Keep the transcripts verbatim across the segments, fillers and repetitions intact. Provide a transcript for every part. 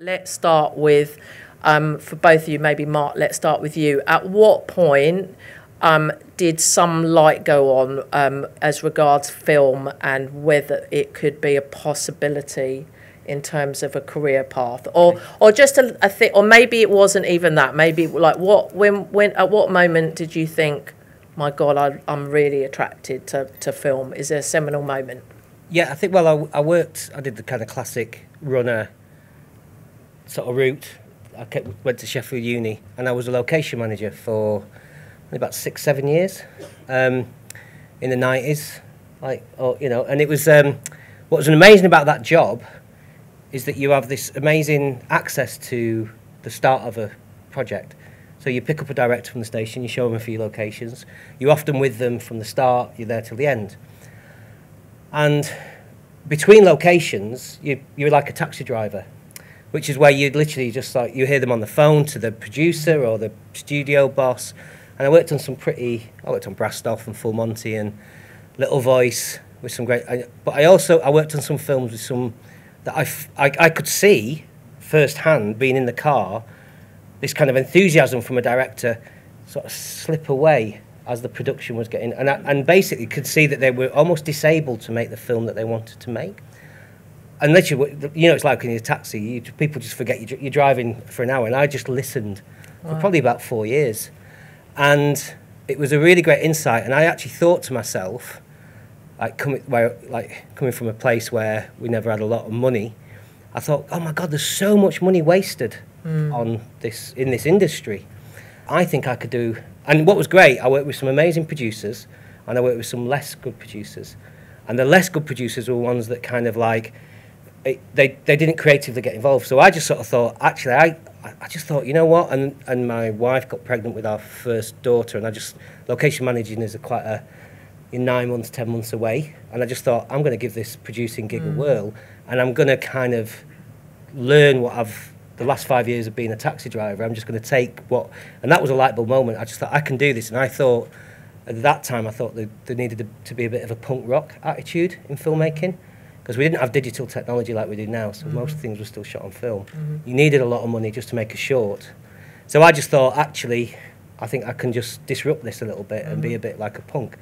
Let's start with, um, for both of you, maybe Mark, let's start with you. At what point um, did some light go on um, as regards film and whether it could be a possibility in terms of a career path? Or or just a, a thing, or maybe it wasn't even that. Maybe like what, when, when, at what moment did you think, my God, I, I'm really attracted to, to film? Is there a seminal moment? Yeah, I think, well, I, I worked, I did the kind of classic runner sort of route. I kept, went to Sheffield Uni and I was a location manager for about six, seven years um, in the nineties. Like, or, you know, and it was, um, what was amazing about that job is that you have this amazing access to the start of a project. So you pick up a director from the station, you show them a few locations, you're often with them from the start, you're there till the end. And between locations, you, you're like a taxi driver, which is where you'd literally just like, you hear them on the phone to the producer or the studio boss. And I worked on some pretty, I worked on Brassed Off and Full Monty and Little Voice with some great, I, but I also, I worked on some films with some, that I, I, I could see firsthand being in the car, this kind of enthusiasm from a director sort of slip away as the production was getting, and, I, and basically could see that they were almost disabled to make the film that they wanted to make. And literally, you know, it's like in your taxi, you, people just forget you, you're driving for an hour, and I just listened wow. for probably about four years. And it was a really great insight, and I actually thought to myself, like, com where, like coming from a place where we never had a lot of money, I thought, oh my God, there's so much money wasted mm. on this, in this industry. I think I could do, and what was great, I worked with some amazing producers, and I worked with some less good producers. And the less good producers were ones that kind of like, It, they, they didn't creatively get involved. So I just sort of thought, actually, I, I just thought, you know what? And, and my wife got pregnant with our first daughter, and I just, location managing is a quite a, you're nine months, ten months away. And I just thought, I'm going to give this producing gig mm. a whirl, and I'm going to kind of learn what I've, the last five years of being a taxi driver, I'm just going to take what, and that was a light bulb moment. I just thought, I can do this. And I thought, at that time, I thought there, there needed to be a bit of a punk rock attitude in filmmaking. Because we didn't have digital technology like we do now, so mm-hmm. most things were still shot on film. Mm-hmm. You needed a lot of money just to make a short. So I just thought, actually, I think I can just disrupt this a little bit mm-hmm. and be a bit like a punk.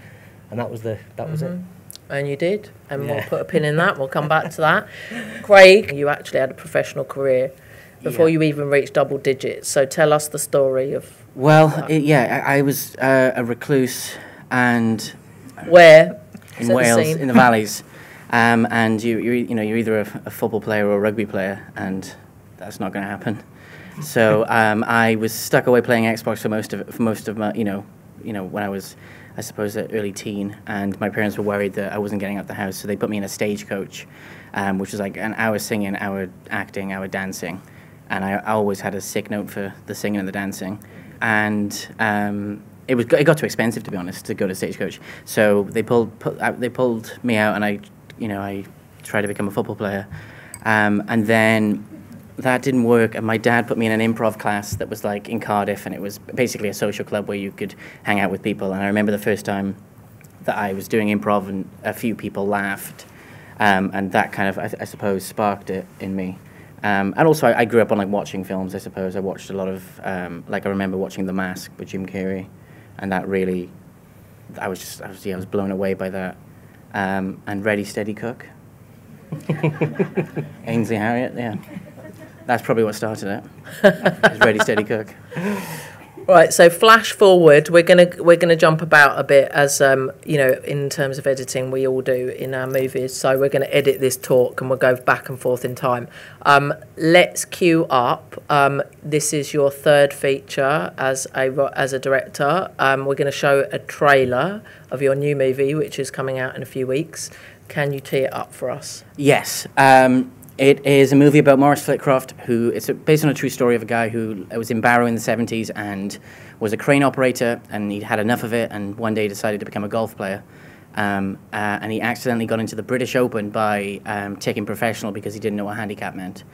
And that was the that mm-hmm. was it. And you did, and yeah. we'll put a pin in that. We'll come back to that. Craig, you actually had a professional career before yeah. you even reached double digits. So tell us the story of. Well, it, yeah, I, I was uh, a recluse, and where in Wales, in the valleys. Um, and you, you, you know, you're either a, a football player or a rugby player, and that's not going to happen. So um, I was stuck away playing Xbox for most of, for most of my, you know, you know, when I was, I suppose, an early teen, and my parents were worried that I wasn't getting out the house, so they put me in a stagecoach, um, which was like an hour singing, hour acting, hour dancing, and I always had a sick note for the singing and the dancing, and. Um, It was it got too expensive, to be honest, to go to Stagecoach. So they pulled pu they pulled me out, and I, you know, I tried to become a football player, um, and then that didn't work. And my dad put me in an improv class that was like in Cardiff, and it was basically a social club where you could hang out with people. And I remember the first time that I was doing improv, and a few people laughed, um, and that kind of I, I suppose sparked it in me. Um, and also, I, I grew up on like watching films. I suppose I watched a lot of um, like I remember watching The Mask with Jim Carrey. And that really, I was just, I was, yeah, I was blown away by that. Um, and Ready Steady Cook. Ainsley Harriott, yeah. That's probably what started it. It was Ready Steady Cook. Right, so flash forward, we're gonna we're gonna jump about a bit as um, you know, in terms of editing, we all do in our movies. So we're gonna edit this talk and we'll go back and forth in time. Um, let's queue up. Um, this is your third feature as a as a director. Um, we're gonna show a trailer of your new movie, which is coming out in a few weeks. Can you tee it up for us? Yes. Um, It is a movie about Maurice Flitcroft, who it's based on a true story of a guy who was in Barrow in the seventies and was a crane operator, and he'd had enough of it, and one day decided to become a golf player. Um, uh, and he accidentally got into the British Open by um, taking professional because he didn't know what handicap meant.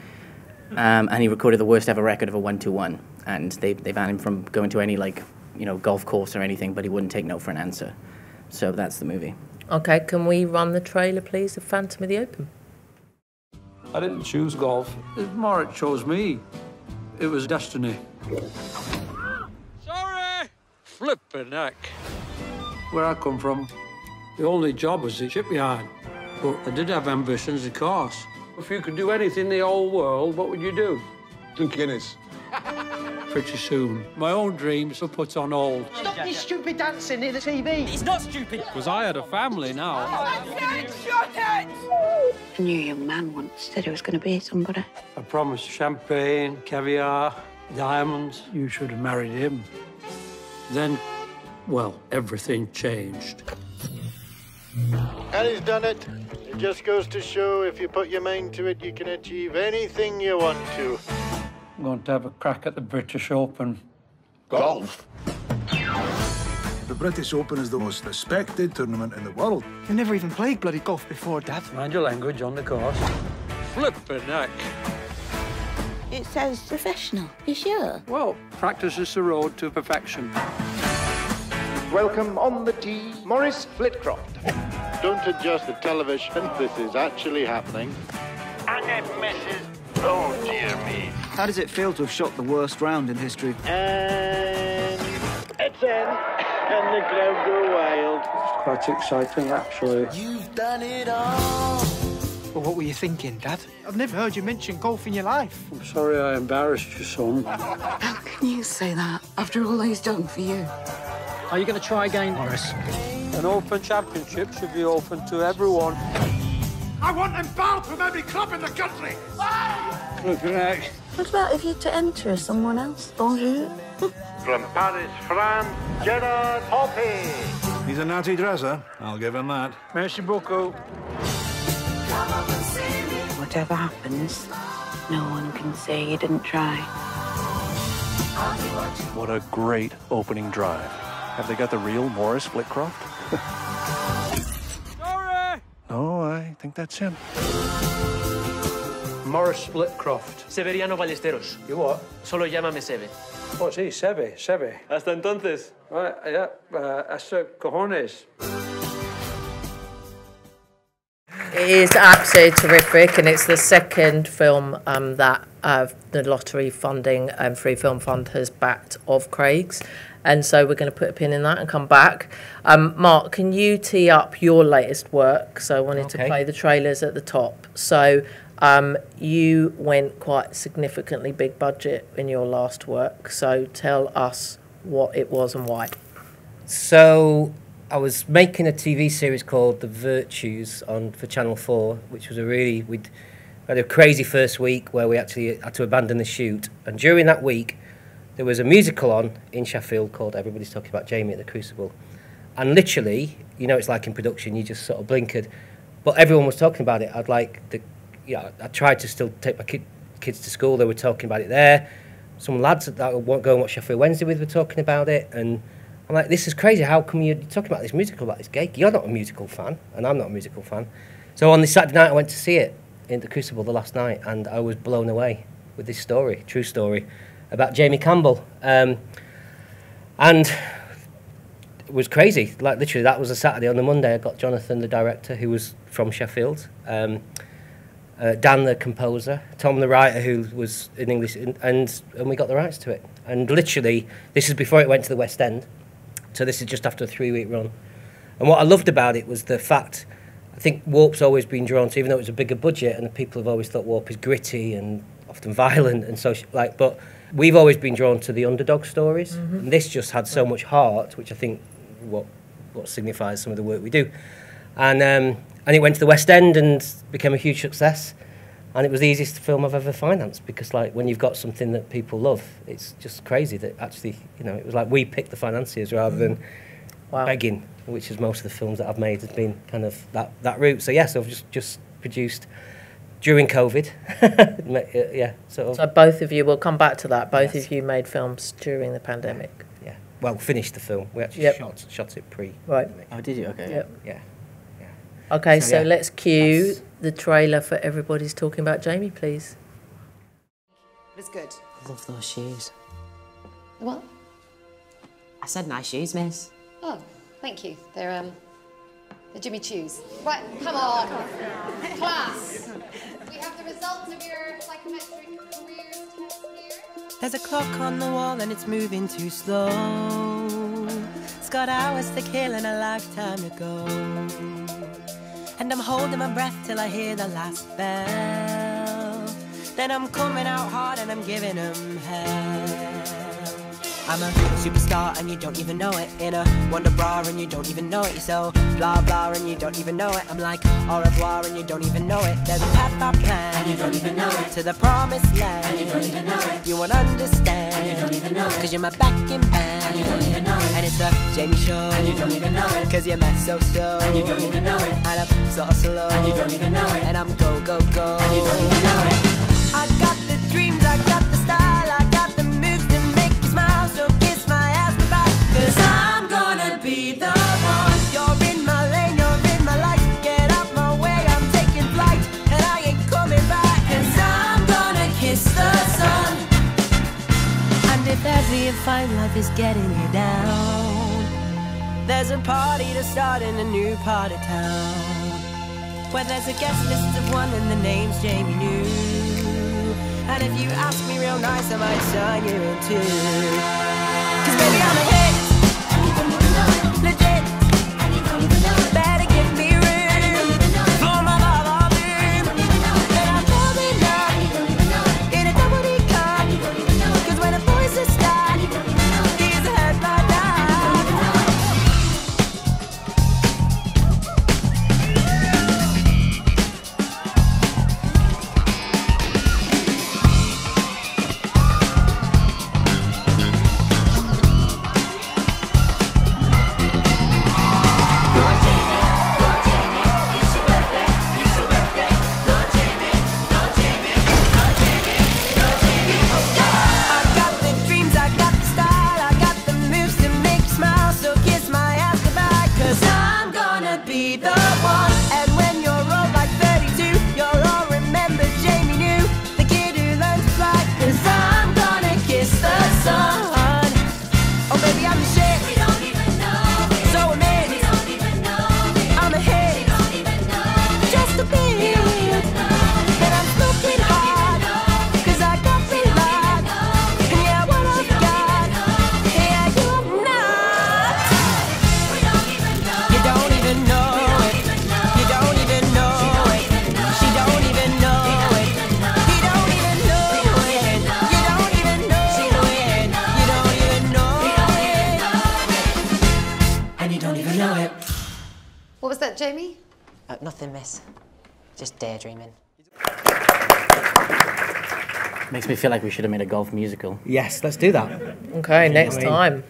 Um, and he recorded the worst ever record of a one two one, and they, they banned him from going to any, like, you know, golf course or anything, but he wouldn't take no for an answer. So that's the movie. Okay, can we run the trailer, please, of Phantom of the Open? I didn't choose golf. It's more it chose me. It was destiny. Sorry! Flippin' heck. Where I come from, the only job was the shipyard. But I did have ambitions, of course. If you could do anything in the whole world, what would you do? Drink Guinness. Pretty soon, my own dreams were put on hold. Stop this stupid dancing near the T V. It's not stupid. Because I had a family now. That's it! Shut it! I knew a young man once said he was going to be somebody. I promised champagne, caviar, diamonds. You should have married him. Then, well, everything changed. And he's done it. It just goes to show if you put your mind to it, you can achieve anything you want to. I'm going to have a crack at the British Open. Golf? The British Open is the most respected tournament in the world. I never even played bloody golf before, Dad. Mind your language on the course. Flippin' heck. It sounds professional. You sure? Well, practice is the road to perfection. Welcome on the tee, Maurice Flitcroft. Don't adjust the television. This is actually happening. And it misses. Oh, dear me. How does it feel to have shot the worst round in history? And it's in, and the crowd go wild. It's quite exciting, actually. You've done it all. Well, what were you thinking, Dad? I've never heard you mention golf in your life. I'm sorry I embarrassed you, son. How can you say that after all he's done for you? Are you going to try again, Maurice? An open championship should be open to everyone. I want them barred from every club in the country! Look at that. What about if you to enter as someone else? Bonjour. From Paris, France, Gerard Hoppe. He's a natty dresser. I'll give him that. Merci beaucoup. Whatever happens, no one can say you didn't try. What a great opening drive. Have they got the real Maurice Flitcroft? Oh, I think that's him. Maurice Flitcroft. Severiano Ballesteros. You what? Solo llámame Seve. Oh, sí, Seve, Seve. Hasta entonces. Right, yeah, uh, hasta cojones. It is absolutely terrific, and it's the second film um, that uh, the lottery funding and um, Free Film Fund has backed of Craig's. And so we're going to put a pin in that and come back. Um, Mark, can you tee up your latest work? So I wanted okay. to play the trailers at the top. So um, you went quite significantly big budget in your last work. So tell us what it was and why. So I was making a T V series called The Virtues on for Channel Four, which was a really we'd had a crazy first week where we actually had to abandon the shoot. And during that week, there was a musical on in Sheffield called Everybody's Talking About Jamie at the Crucible. And literally, you know, it's like in production, you just sort of blinkered. But everyone was talking about it. I'd like, the, you know, I tried to still take my kid, kids to school. They were talking about it there. Some lads that I won't go and watch Sheffield Wednesday with were talking about it. And I'm like, this is crazy. How come you're talking about this musical, about this gig? You're not a musical fan, and I'm not a musical fan. So on this Saturday night, I went to see it in the Crucible the last night, and I was blown away with this story, true story, about Jamie Campbell, um, and it was crazy. Like literally, that was a Saturday. On the Monday, I got Jonathan, the director, who was from Sheffield, um, uh, Dan, the composer, Tom, the writer, who was in English, and, and and we got the rights to it. And literally, this is before it went to the West End, so this is just after a three-week run. And what I loved about it was the fact, I think Warp's always been drawn to, even though it was a bigger budget, and people have always thought Warp is gritty and often violent and social, like, but we've always been drawn to the underdog stories. Mm-hmm. And this just had so much heart, which I think what what signifies some of the work we do. And um, and it went to the West End and became a huge success. And it was the easiest film I've ever financed, because like when you've got something that people love, it's just crazy that actually, you know, it was like we picked the financiers rather than wow. begging, which is most of the films that I've made has been kind of that, that route. So yes, yeah, so I've just, just produced during COVID, yeah. Sort of. So both of you, we'll come back to that, both yes. of you made films during the pandemic. Yeah, well, finished the film. We actually yep. shot, shot it pre. Right. Oh, did you? OK. Yep. Yeah. yeah. OK, so, so yeah. let's cue That's... the trailer for Everybody's Talking About Jamie, please. It was good. I love those shoes. What? I said nice shoes, miss. Oh, thank you. They're um, The Jimmy Choos. Right, come on. Class. We have the results of your psychometric career test here. There's a clock on the wall and it's moving too slow. It's got hours to kill and a lifetime to go. And I'm holding my breath till I hear the last bell. Then I'm coming out hard and I'm giving them hell. I'm a superstar and you don't even know it. In a wonder bra and you don't even know it. You're so blah blah and you don't even know it. I'm like au revoir and you don't even know it. There's a path I plan and you don't even know it. To the promised land and you don't even know it. You won't understand and you don't even know it. Cause you're my backing band and you don't even know it. And it's a Jamie show and you don't even know it. Cause you're mad so slow and you don't even know it. And I'm so slow and you don't even know it. And I'm go go go and you don't even know it. I got the dreams, I got the style, I got the moves to make you smile. So kiss my ass goodbye, cause I'm gonna be the one. You're in my lane, you're in my life. Get out my way, I'm taking flight, and I ain't coming back. Cause I'm gonna kiss the sun. And if every fine life is getting you down, there's a party to start in a new part of town, where there's a guest list of one and the name's Jamie New. And if you ask me real nice, I might sign you in two. Cause baby, I'm a hit. And you don't even know it. Legit. And you don't even know it. Better give me room. For my love, boom. Then I'm falling up. And you don't even know it. In a double D cup. And you don't even know it. Cause when a voice is stuck, and you don't even know it. These are hurt by Jamie? Oh, nothing, miss. Just daydreaming. Makes me feel like we should have made a golf musical. Yes, let's do that. Okay, next time.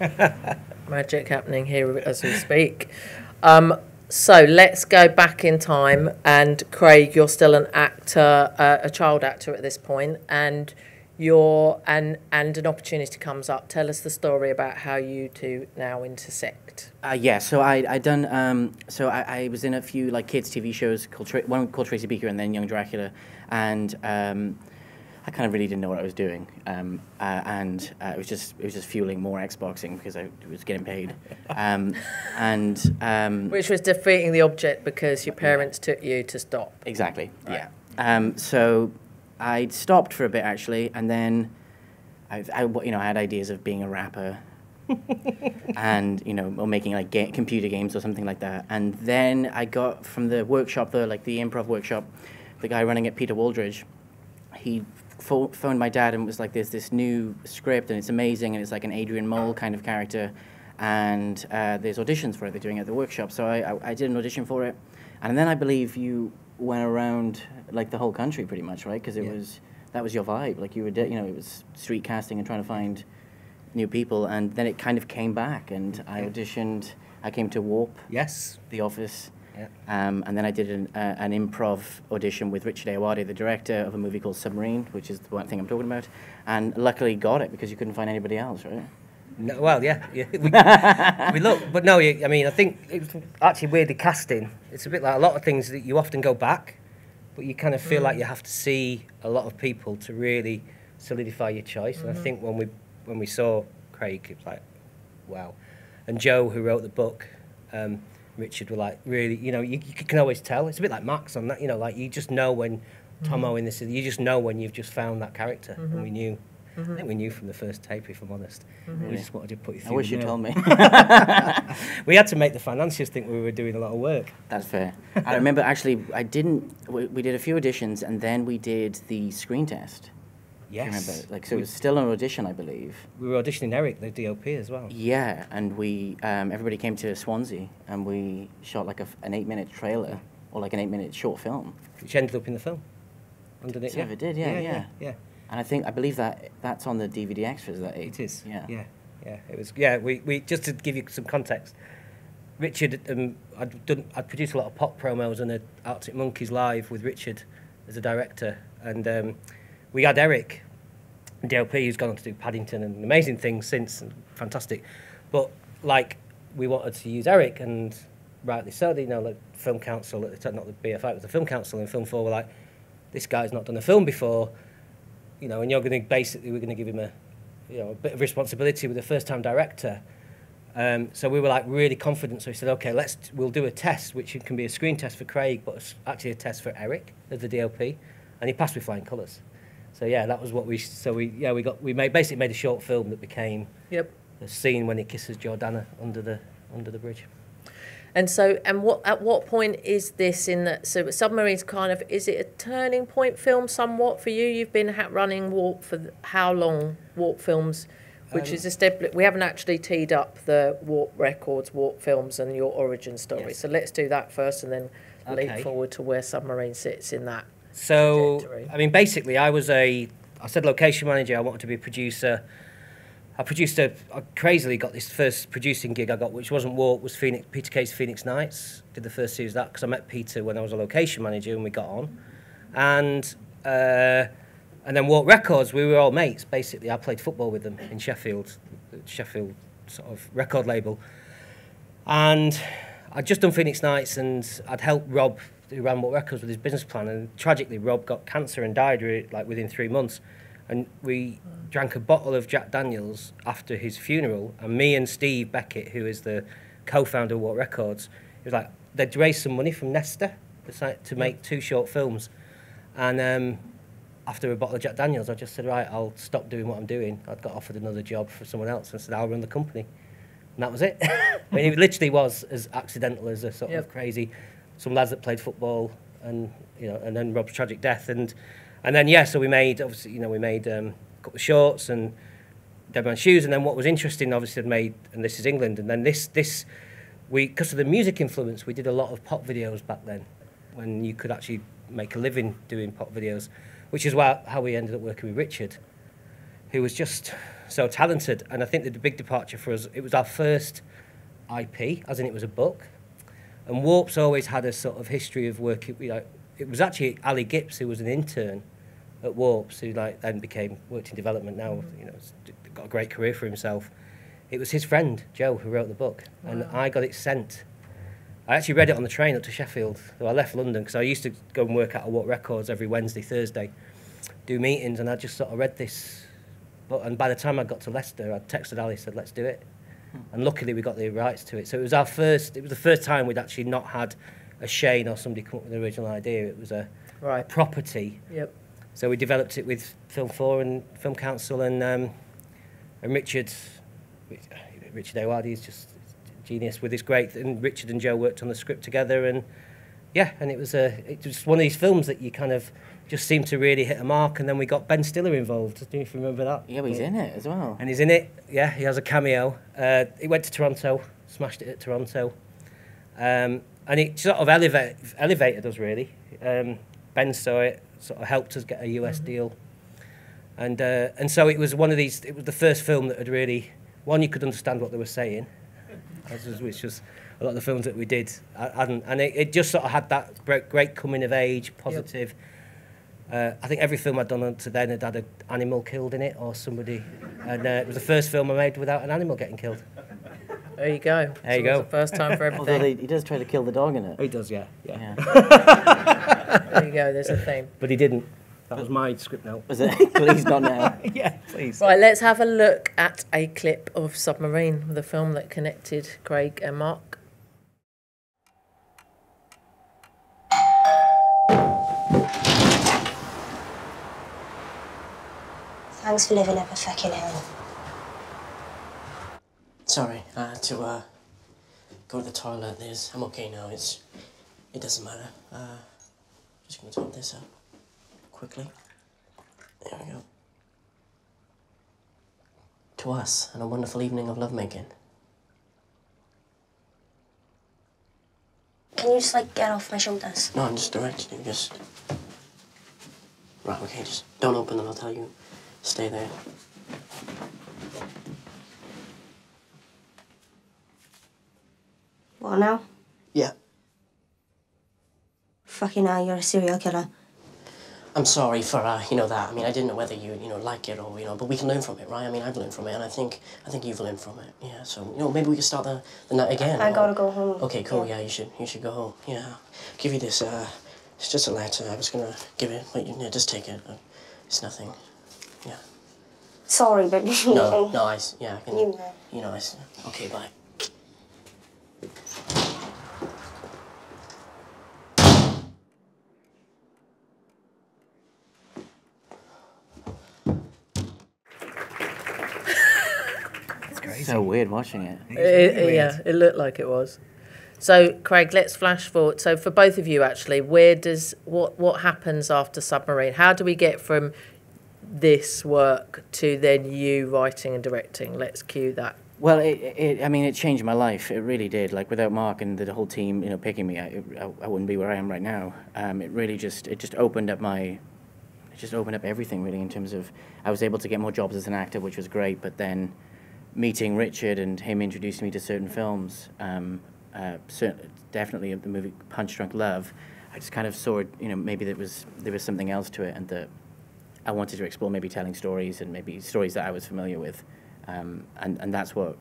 Magic happening here as we speak. Um, so let's go back in time. And Craig, you're still an actor, uh, a child actor at this point, and you're and and an opportunity comes up. Tell us the story about how you two now intersect. Uh, yeah, so I I done um so I, I was in a few like kids T V shows called Tra one called Tracy Beaker and then Young Dracula, and um I kind of really didn't know what I was doing, um uh, and uh, it was just it was just fueling more Xboxing because I was getting paid, um and um which was defeating the object because your parents yeah. took you to stop. Exactly. Right. Yeah. Um so. I'd stopped for a bit actually, and then I, I you know, I had ideas of being a rapper, and you know, or making like ga computer games or something like that. And then I got from the workshop, the like the improv workshop, the guy running it, Peter Waldridge, he pho phoned my dad and was like, "There's this new script, and it's amazing, and it's like an Adrian Mole kind of character, and uh, there's auditions for it. They're doing it at the workshop." So I, I I did an audition for it, and then I believe you went around like the whole country pretty much, right? Because it yeah. was that was your vibe. Like you were, you know, it was street casting and trying to find new people, and then it kind of came back. And I auditioned. I came to Warp. Yes, The Office. Yeah. Um, and then I did an, uh, an improv audition with Richard Ayoade, the director of a movie called Submarine, which is the one thing I'm talking about. And luckily got it because you couldn't find anybody else, right? No, well, yeah, yeah. We, we look, but no, I mean, I think it's actually weird the casting. It's a bit like a lot of things that you often go back, but you kind of feel mm. like you have to see a lot of people to really solidify your choice. Mm-hmm. And I think when we when we saw Craig, it was like, wow. And Joe, who wrote the book, um, Richard were like really, you know, you, you can always tell. It's a bit like Max on that, you know, like you just know when Tomo in this, you just know when you've just found that character. Mm-hmm. And we knew, mm-hmm. I think we knew from the first tape, if I'm honest. Mm-hmm. We just wanted to put you through. I wish you told me. We had to make the financiers think we were doing a lot of work. That's fair. I remember actually, I didn't, we, we did a few auditions and then we did the screen test. Yes. I remember, like, so we, it was still an audition, I believe. We were auditioning Eric, the D O P, as well. Yeah, and we, um, everybody came to Swansea, and we shot like a, an eight-minute trailer, or like an eight-minute short film. Which ended up in the film. Underneath, yeah. It did, yeah, yeah, yeah, yeah, yeah. And I think, I believe that that's on the D V D extras, that eight. It is, yeah. Yeah, yeah, it was, yeah, we, we, just to give you some context, Richard, um, I'd, done, I'd produced a lot of pop promos and an Arctic Monkeys Live with Richard as a director, and... Um, we had Eric, D L P, who's gone on to do Paddington and amazing things since, and fantastic. But, like, we wanted to use Eric, and rightly so, you know, the Film Council, at the time, not the B F I, it was the Film Council, and Film Four were like, this guy's not done a film before, you know, and you're going to, basically, we're going to give him a, you know, a bit of responsibility with a first-time director. Um, so we were, like, really confident, so we said, okay, let's, we'll do a test, which can be a screen test for Craig, but actually a test for Eric, as the D L P, and he passed with flying colours. So yeah, that was what we. So we yeah we got we made basically made a short film that became yep the scene when he kisses Jordana under the under the bridge. And so and what at what point is this in that? So Submarine's kind of, is it a turning point film somewhat for you? You've been ha running Warp for the, how long? Warp Films, which um, is established. We haven't actually teed up the Warp Records, Warp Films, and your origin story. Yes. So let's do that first, and then okay. leap forward to where Submarine sits in that. So, trajectory. I mean, basically, I was a, I said location manager, I wanted to be a producer. I produced a, I crazily got this first producing gig I got, which wasn't Warp, was Phoenix, Peter Kay's Phoenix Nights. Did the first series of that, because I met Peter when I was a location manager and we got on. And, uh, and then Warp Records, we were all mates, basically. I played football with them in Sheffield, Sheffield sort of record label. And I'd just done Phoenix Nights and I'd helped Rob, who ran Warp Records, with his business plan, and tragically Rob got cancer and died really, like within three months. And we mm. drank a bottle of Jack Daniels after his funeral, and me and Steve Beckett, who is the co-founder of Warp Records, it was like they'd raised some money from Nesta to make two short films. And um, after a bottle of Jack Daniels, I just said, right, I'll stop doing what I'm doing. I'd got offered another job for someone else and said, I'll run the company. And that was it. I mean, it literally was as accidental as a sort yep. of crazy... some lads that played football, and you know, and then Rob's tragic death, and and then yeah, so we made obviously you know we made um, a couple of shorts and Dead Man's Shoes, and then what was interesting, obviously, I'd made and This Is England, and then this this we because of the music influence, we did a lot of pop videos back then, when you could actually make a living doing pop videos, which is why how we ended up working with Richard, who was just so talented, and I think that the big departure for us, it was our first I P, as in it was a book. And Warp's always had a sort of history of working, you know, it was actually Ali Gibbs, who was an intern at Warp's, who like then became, worked in development now, you know, got a great career for himself. It was his friend, Joe, who wrote the book, wow. and I got it sent. I actually read it on the train up to Sheffield, so I left London, because I used to go and work out at Warp Records every Wednesday, Thursday, do meetings, and I just sort of read this. But, and by the time I got to Leicester, I texted Ali, said, let's do it. And luckily we got the rights to it. So it was our first, it was the first time we'd actually not had a Shane or somebody come up with an original idea. It was a right. property. Yep. So we developed it with Film Four and Film Council and, um, and Richard, Richard Ayoade is just a genius with his great, and Richard and Joe worked on the script together, and yeah, and it was, a, it was one of these films that you kind of just seemed to really hit a mark, and then we got Ben Stiller involved. I don't know if you remember that. Yeah, but he's in it as well. And he's in it, yeah, he has a cameo. Uh, he went to Toronto, smashed it at Toronto. Um, and it sort of elevate, elevated us, really. Um, Ben saw it, sort of helped us get a U S mm-hmm. deal. And, uh, and so it was one of these, it was the first film that had really, one, you could understand what they were saying, as was, which was... a lot of the films that we did, hadn't, and it, it just sort of had that great, great coming of age, positive. Yep. Uh, I think every film I'd done to then had had an animal killed in it or somebody, and uh, it was the first film I made without an animal getting killed. There you go. There so you go. It was the first time for everything. Although he, he does try to kill the dog in it. He does, yeah. yeah. yeah. There you go. There's a theme. But he didn't. That was my script now. Was it? Please not now. Yeah, please. Right, let's have a look at a clip of Submarine, the film that connected Craig and Mark. Thanks for living up a fucking hill. Sorry, I had to uh, go to the toilet. There's, I'm okay now. It's, it doesn't matter. Uh, just gonna top this up quickly. There we go. To us, and a wonderful evening of lovemaking. Can you just, like, get off my shoulders? No, I'm just directing you, just... Right, okay, just don't open them, I'll tell you. Stay there. What, now? Yeah. Fucking hell, you're a serial killer. I'm sorry for, uh, you know, that. I mean, I didn't know whether you, you know, like it or, you know, but we can learn from it, right? I mean, I've learned from it, and I think I think you've learned from it, yeah. So, you know, maybe we can start the, the night again. I or... gotta go home. Okay, cool, yeah. yeah, you should you should go home, yeah. I'll give you this, uh, it's just a letter. I was gonna give it, wait, you, yeah, just take it. It's nothing, yeah. Sorry, but... no, no, I, yeah, I can, you know. You know, I, okay, bye. So weird watching it. It, it, it yeah, it looked like it was. So, Craig, let's flash forward. So, for both of you, actually, where does what what happens after Submarine? How do we get from this work to then you writing and directing? Let's cue that. Well, it, it I mean, it changed my life. It really did. Like, without Mark and the whole team, you know, picking me, I it, I wouldn't be where I am right now. Um, it really just it just opened up my. It just opened up everything really in terms of I was able to get more jobs as an actor, which was great, but then. Meeting Richard and him introducing me to certain films, um, uh, certain, definitely the movie Punch Drunk Love, I just kind of saw it, you know, maybe there was, there was something else to it and that I wanted to explore maybe telling stories and maybe stories that I was familiar with. Um, and, and that's what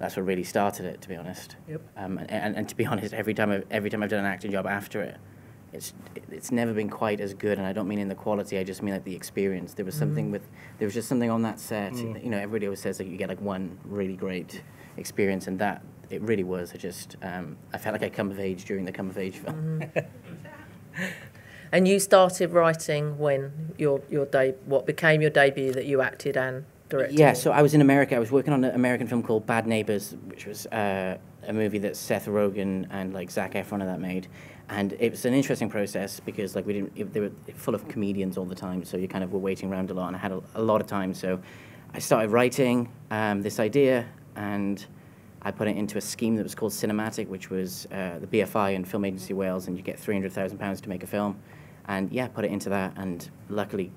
that's what really started it, to be honest. Yep. Um, and, and, and to be honest, every time, I've, every time I've done an acting job after it, it's it's never been quite as good, and I don't mean in the quality. I just mean like the experience. There was something mm. with there was just something on that set. Mm. You know, everybody always says that you get like one really great experience, and that it really was. I just um, I felt like I come of age during the come of age film. Mm. And you started writing when your your de what became your debut that you acted and directed. Yeah, so I was in America. I was working on an American film called Bad Neighbors, which was uh, a movie that Seth Rogen and like Zac Efron and that made. And it was an interesting process because, like, we didn't. It, they were full of comedians all the time, so you kind of were waiting around a lot, and I had a, a lot of time. So, I started writing um, this idea, and I put it into a scheme that was called Cinematic, which was uh, the B F I and Film Agency Wales, and you get three hundred thousand pounds to make a film. And yeah, put it into that, and luckily,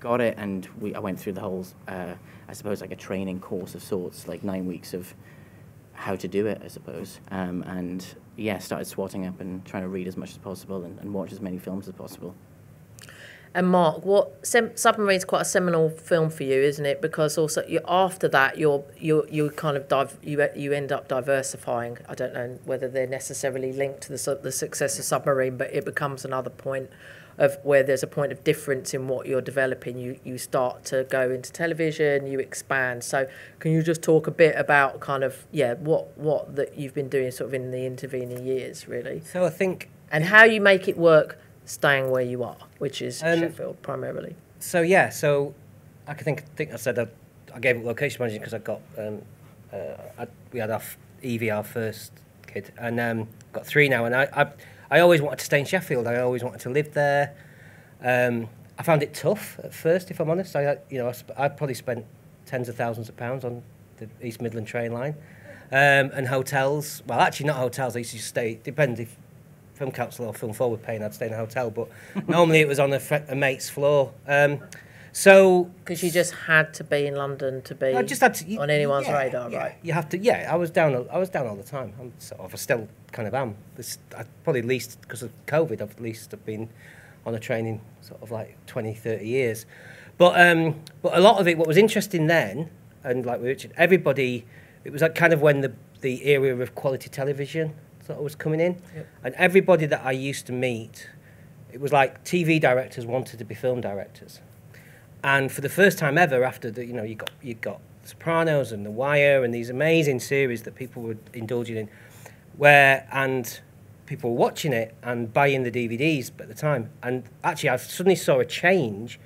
got it. And we, I went through the whole, uh, I suppose, like a training course of sorts, like nine weeks of how to do it, I suppose. Um, and yeah, started swatting up and trying to read as much as possible and, and watch as many films as possible. And Mark, what Submarine's quite a seminal film for you, isn't it? Because also you, after that, you're you you kind of dive, you you end up diversifying. I don't know whether they're necessarily linked to the the success of Submarine, but it becomes another point of where there's a point of difference in what you're developing. You you start to go into television, you expand. So can you just talk a bit about kind of, yeah, what, what that you've been doing sort of in the intervening years, really? So I think... And how you make it work staying where you are, which is um, Sheffield primarily. So, yeah, so I think, think I said I, I gave up location managing because I got... Um, uh, I, we had our Evie, our first kid, and um, got three now, and I... I I always wanted to stay in Sheffield. I always wanted to live there. Um, I found it tough at first, if I'm honest. I, you know, I, sp I probably spent tens of thousands of pounds on the East Midland train line um, and hotels. Well, actually, not hotels. I used to stay. Depends if Film Council or Film Four were paying, I'd stay in a hotel. But normally, it was on a, a mate's floor. Um, so, because you just had to be in London to be I just had to, you, on anyone's yeah, radar, yeah, right? You have to. Yeah, I was down. I was down all the time. I'm sort of. I still kind of am. This, I probably least because of COVID. I've at least I've been on a train in sort of like twenty, thirty years. But um, but a lot of it. What was interesting then, and like with Richard, everybody. It was like kind of when the the area of quality television sort of was coming in, yep. And everybody that I used to meet, it was like T V directors wanted to be film directors. And for the first time ever, after the, you know, you got you got Sopranos and The Wire and these amazing series that people were indulging in, where and people were watching it and buying the D V Ds at the time. And actually, I suddenly saw a change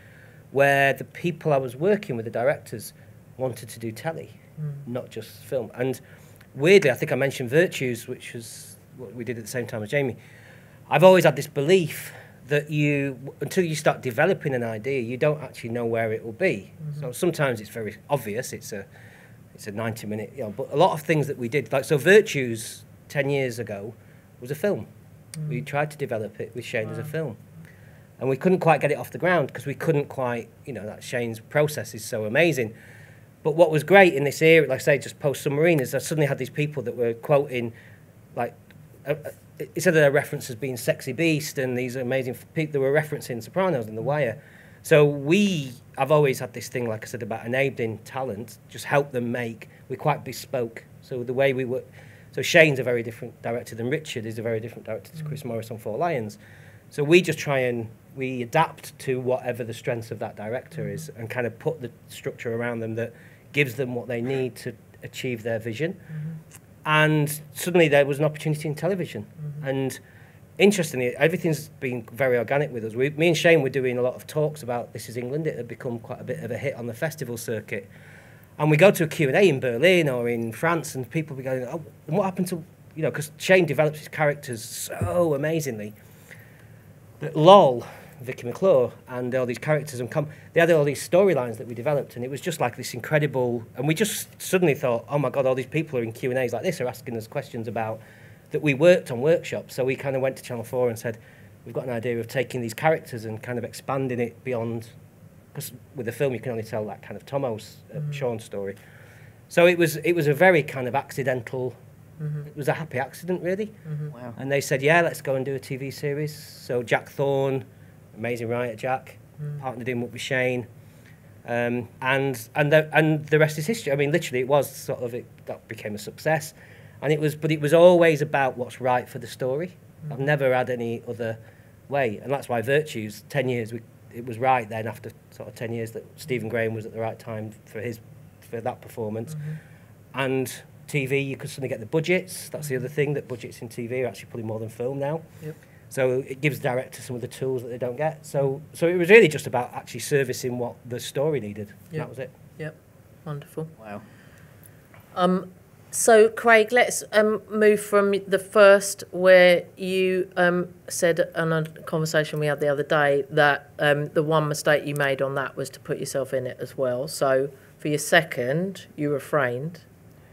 where the people I was working with, the directors, wanted to do telly, mm. not just film. And weirdly, I think I mentioned Virtues, which was what we did at the same time as Jamie. I've always had this belief that you, until you start developing an idea, you don't actually know where it will be. Mm-hmm. So sometimes it's very obvious, it's a it's a ninety minute, you know, but a lot of things that we did, like, so Virtues ten years ago was a film. Mm. We tried to develop it with Shane wow. as a film. And we couldn't quite get it off the ground because we couldn't quite, you know, that Shane's process is so amazing. But what was great in this era, like I say, just post-Submarine, is I suddenly had these people that were quoting, like, uh, uh, instead of their references being Sexy Beast and these amazing people that were referencing Sopranos and The Wire. So we, I've always had this thing, like I said, about enabling talent, just help them make, we're quite bespoke. So the way we work, so Shane's a very different director than Richard, is a very different director to Chris Morris on Four Lions. So we just try and, we adapt to whatever the strengths of that director is and kind of put the structure around them that gives them what they need to achieve their vision. Mm-hmm. And suddenly there was an opportunity in television. Mm-hmm. And interestingly, everything's been very organic with us. We, me and Shane were doing a lot of talks about This Is England. It had become quite a bit of a hit on the festival circuit. And we go to a Q and A in Berlin or in France and people be going, oh, and what happened to, you know, because Shane develops his characters so amazingly. But L O L, Vicky McClure, and all these characters, and come, they had all these storylines that we developed, and it was just like this incredible, and we just suddenly thought, oh my God, all these people are in Q and A's like this, are asking us questions about, that we worked on workshops, so we kind of went to Channel four and said, we've got an idea of taking these characters and kind of expanding it beyond, because with a film you can only tell that kind of Tomo's, uh, mm-hmm. Sean's story. So it was, it was a very kind of accidental, mm-hmm. it was a happy accident really, mm-hmm. wow. and they said, yeah, let's go and do a T V series, so Jack Thorne, amazing writer, Jack, mm. partnered him up with Shane, um, and and the, and the rest is history. I mean, literally, it was sort of it that became a success, and it was. But it was always about what's right for the story. Mm. I've never had any other way, and that's why Virtues. Ten years, we, it was right then. After sort of ten years, that Stephen Graham was at the right time for his for that performance, mm-hmm. and T V. You could suddenly get the budgets. That's the other thing, that budgets in T V are actually probably more than film now. Yep. So it gives directors some of the tools that they don't get. So so it was really just about actually servicing what the story needed. Yep. That was it. Yep. Wonderful. Wow. Um, so, Craig, let's um, move from the first where you um, said on a conversation we had the other day that um, the one mistake you made on that was to put yourself in it as well. So for your second, you refrained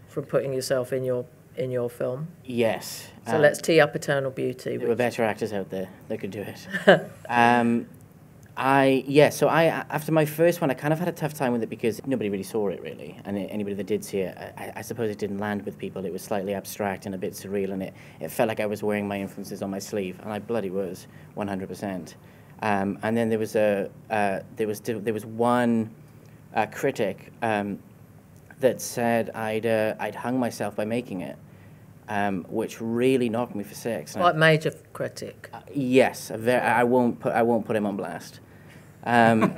from putting yourself in your... in your film. Yes. So um, let's tee up Eternal Beauty. There were better actors out there that could do it. um, I, yeah, so I, after my first one, I kind of had a tough time with it because nobody really saw it, really. And it, anybody that did see it, I, I suppose it didn't land with people. It was slightly abstract and a bit surreal, and it, it felt like I was wearing my influences on my sleeve, and I bloody was, one hundred percent. Um, and then there was a, uh, there was, there was one uh, critic, um, that said I'd uh, I'd hung myself by making it, um, which really knocked me for six. Quite major critic. Uh, yes, a very, I won't put I won't put him on blast. Um,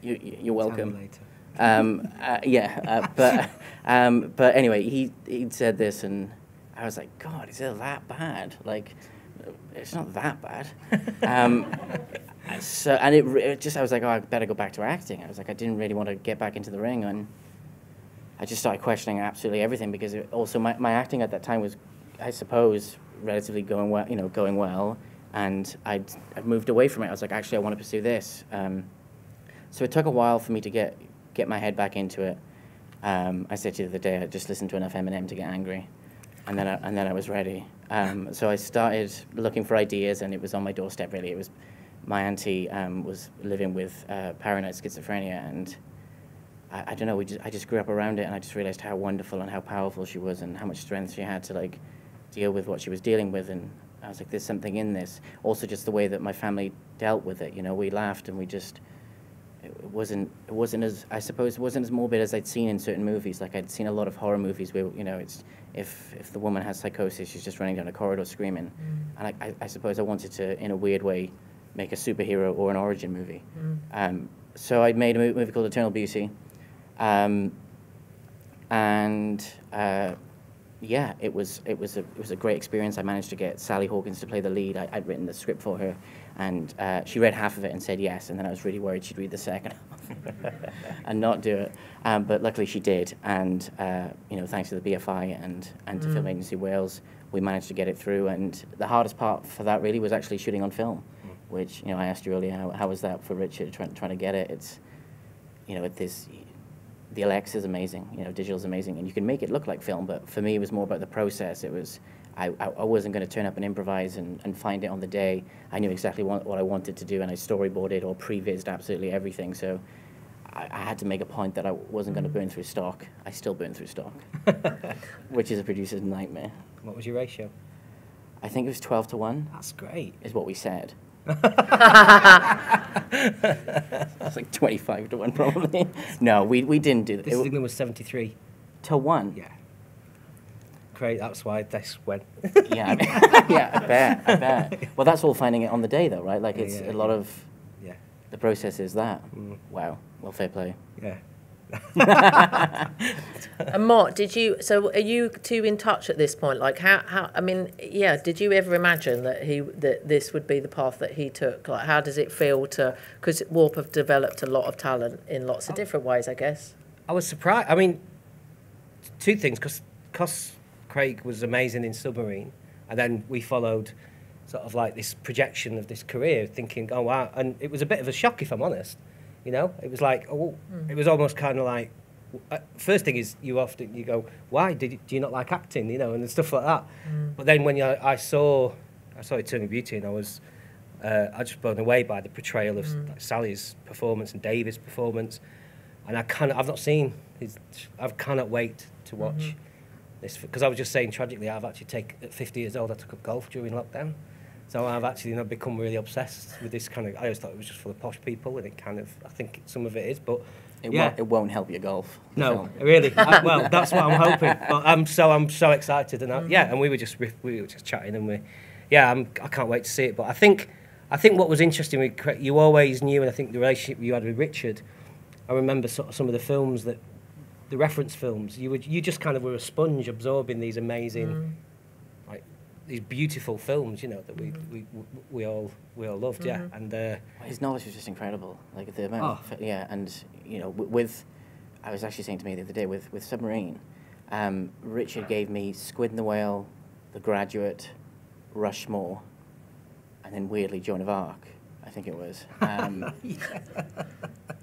you, you're welcome. Um, uh, yeah, uh, but um, but anyway, he he said this, and I was like, God, is it that bad? Like, it's not that bad. Um, So, and it, it just, I was like, oh, I better go back to acting. I was like, I didn't really want to get back into the ring. And I just started questioning absolutely everything because it, also my, my acting at that time was, I suppose, relatively going well, you know, going well. And I'd, I'd moved away from it. I was like, actually, I want to pursue this. Um, so it took a while for me to get, get my head back into it. Um, I said to you the other day, I just listened to enough Eminem to get angry. And then I, and then I was ready. Um, so I started looking for ideas, and it was on my doorstep, really. It was... My auntie um, was living with uh, paranoid schizophrenia, and I, I don't know. We just, I just grew up around it, and I just realized how wonderful and how powerful she was, and how much strength she had to like deal with what she was dealing with. And I was like, "There's something in this." Also, just the way that my family dealt with it. You know, we laughed, and we just it wasn't it wasn't as I suppose it wasn't as morbid as I'd seen in certain movies. Like I'd seen a lot of horror movies where you know it's if if the woman has psychosis, she's just running down a corridor screaming. Mm. And I, I, I suppose I wanted to, in a weird way, make a superhero or an origin movie. Mm. Um, so I made a movie called Eternal Beauty, um, and uh, yeah, it was it was a it was a great experience. I managed to get Sally Hawkins to play the lead. I, I'd written the script for her, and uh, she read half of it and said yes, and then I was really worried she'd read the second half and not do it. Um, but luckily she did, and uh, you know, thanks to the B F I and and to mm. Film Agency Wales, we managed to get it through. And the hardest part for that really was actually shooting on film, mm. which, you know, I asked you earlier, how, how was that for Richard trying trying to get it? It's, you know, this. The L X is amazing, you know, digital is amazing, and you can make it look like film, but for me it was more about the process. It was, I, I wasn't going to turn up and improvise and, and find it on the day. I knew exactly what, what I wanted to do, and I storyboarded or pre-vised absolutely everything, so I, I had to make a point that I wasn't going to burn through stock. I still burn through stock, which is a producer's nightmare. What was your ratio? I think it was twelve to one. That's great. Is what we said. That's like twenty-five to one probably. No, we, we didn't do that. This England was seventy-three to one. Yeah. Great, that's why this went. Yeah, I mean, yeah, I bet, I bet. Well, that's all finding it on the day though, right? Like, it's yeah, yeah, a lot yeah. of, yeah. the process is that. Mm. Wow, well, fair play. Yeah. And Mort, did you, so are you two in touch at this point? Like, how, how, I mean, yeah, did you ever imagine that he, that this would be the path that he took? Like, how does it feel to, because Warp have developed a lot of talent in lots of different ways, I guess. I was surprised. I mean, two things, because because Craig was amazing in Submarine, and then we followed sort of like this projection of this career, thinking, oh wow, and it was a bit of a shock, if I'm honest. You know, it was like, oh, mm. it was almost kind of like, uh, first thing is you often, you go, why did you, do you not like acting, you know, and stuff like that. Mm. But then when you, I saw, I saw Eternal Beauty, and I was, uh, I just blown away by the portrayal of mm. like, Sally's performance and David's performance. And I kind of, I've not seen his, I cannot wait to watch mm-hmm. this, because I was just saying tragically, I've actually taken, at fifty years old, I took up golf during lockdown. So I've actually, you know, become really obsessed with this kind of... I always thought it was just full of posh people, and it kind of... I think some of it is, but... It, yeah. won't, it won't help your golf. No, no. really. I, well, that's what I'm hoping. But I'm so I'm so excited. And I, yeah, and we were just we were just chatting, and we... Yeah, I'm, I can't wait to see it. But I think I think what was interesting, with, you always knew, and I think the relationship you had with Richard, I remember sort of some of the films that... The reference films, you, would, you just kind of were a sponge absorbing these amazing... Mm. These beautiful films, you know, that we we we all we all loved, mm-hmm. yeah. And uh, his knowledge was just incredible, like the amount, oh. of, yeah. And you know, with I was actually saying to me the other day with with Submarine, um, Richard gave me Squid and the Whale, The Graduate, Rushmore, and then weirdly Joan of Arc, I think it was. Um, yeah.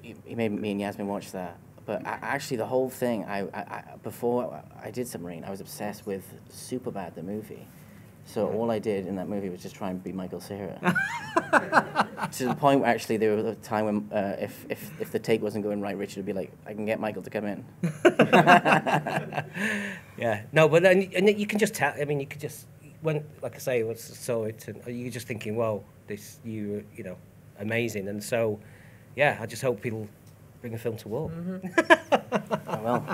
he, he made me and Yasmin watch that. But I, actually, the whole thing, I, I, I before I did Submarine, I was obsessed with Superbad, the movie. So all I did in that movie was just try and be Michael Cera. To the point where actually there was a time when uh, if, if, if the take wasn't going right, Richard would be like, I can get Michael to come in. Yeah, no, but then and you can just tell, I mean, you could just, when, like I say, once I saw it, and you're just thinking, well, this, you, you know, amazing. And so, yeah, I just hope people bring a film to Warp. Mm-hmm. I will.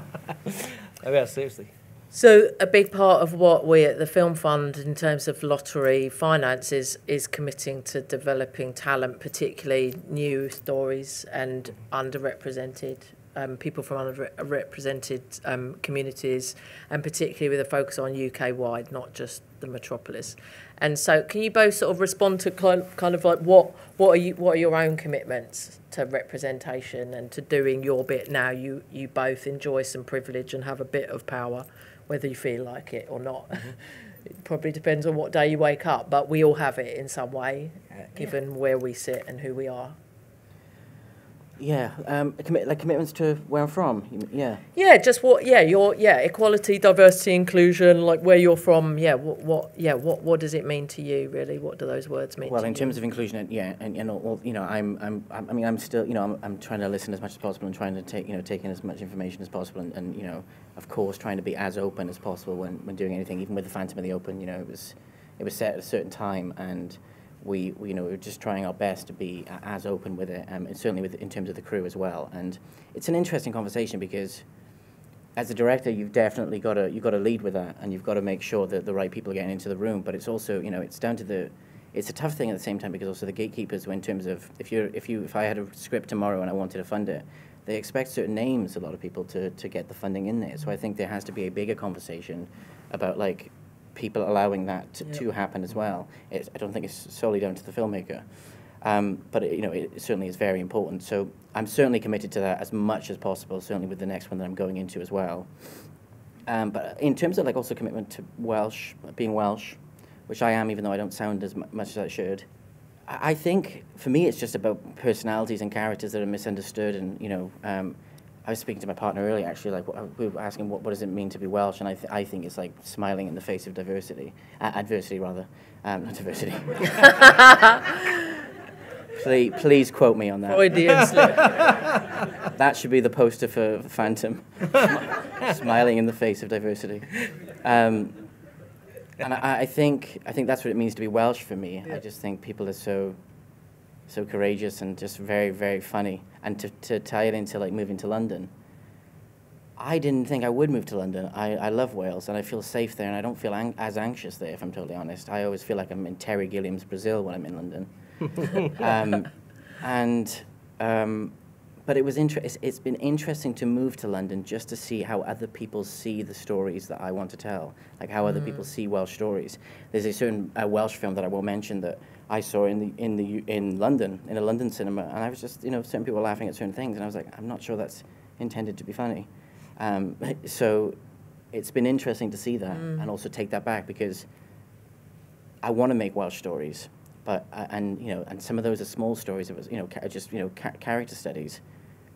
I mean, seriously. So a big part of what we at the Film Fund in terms of lottery finances is committing to developing talent, particularly new stories and underrepresented um, people from underrepresented um, communities, and particularly with a focus on U K-wide, not just the metropolis. And so can you both sort of respond to kind of like what, what, are, you, what are your own commitments to representation and to doing your bit now? You, you both enjoy some privilege and have a bit of power, whether you feel like it or not. Mm-hmm. It probably depends on what day you wake up, but we all have it in some way, yeah. given yeah. where we sit and who we are. Yeah, um, commit, like commitments to where I'm from, yeah. Yeah, just what, yeah, your, yeah, equality, diversity, inclusion, like where you're from, yeah, what, what yeah, what, what does it mean to you, really? What do those words mean well, to you? Well, in terms of inclusion, yeah, and, and all, you know, I'm, I'm, I mean, I'm still, you know, I'm, I'm trying to listen as much as possible and trying to take, you know, take in as much information as possible and, and you know, of course, trying to be as open as possible when, when doing anything, even with the Phantom of the Open, you know, it was, it was set at a certain time, and... We, we, you know, we were just trying our best to be uh, as open with it, um, and certainly with, in terms of the crew as well. And it's an interesting conversation because, as a director, you've definitely got to you've got to lead with that, and you've got to make sure that the right people are getting into the room. But it's also, you know, it's down to the, it's a tough thing at the same time because also the gatekeepers, in terms of if you're if you if I had a script tomorrow and I wanted to fund it, they expect certain names, a lot of people, to to get the funding in there. So I think there has to be a bigger conversation about like people allowing that to, yep. to happen as well. It's, I don't think it's solely down to the filmmaker, um, but it, you know, it certainly is very important. So I'm certainly committed to that as much as possible. Certainly with the next one that I'm going into as well. Um, but in terms of like also commitment to Welsh, being Welsh, which I am, even though I don't sound as much as I should. I think for me it's just about personalities and characters that are misunderstood, and you know, um, I was speaking to my partner earlier actually, like we were asking what, what does it mean to be Welsh, and I th I think it's like smiling in the face of diversity, uh, adversity rather, um, not diversity. please, please quote me on that. Freudian slip. That should be the poster for Phantom, smiling in the face of diversity. Um, And I, I think I think that's what it means to be Welsh for me. Yeah. I just think people are so, so courageous and just very very funny. And to to tie it into like moving to London, I didn't think I would move to London. I I love Wales and I feel safe there and I don't feel ang as anxious there. If I'm totally honest, I always feel like I'm in Terry Gilliam's Brazil when I'm in London. um, and um, but it was inter it's, it's been interesting to move to London just to see how other people see the stories that I want to tell, like how mm. other people see Welsh stories. There's a certain uh, Welsh film that I will mention that I saw in the in the in London in a London cinema, and I was just, you know, certain people were laughing at certain things, and I was like, I'm not sure that's intended to be funny. Um, so it's been interesting to see that mm. and also take that back, because I want to make Welsh stories. But uh, and you know, and some of those are small stories. It was you know ca just you know ca character studies,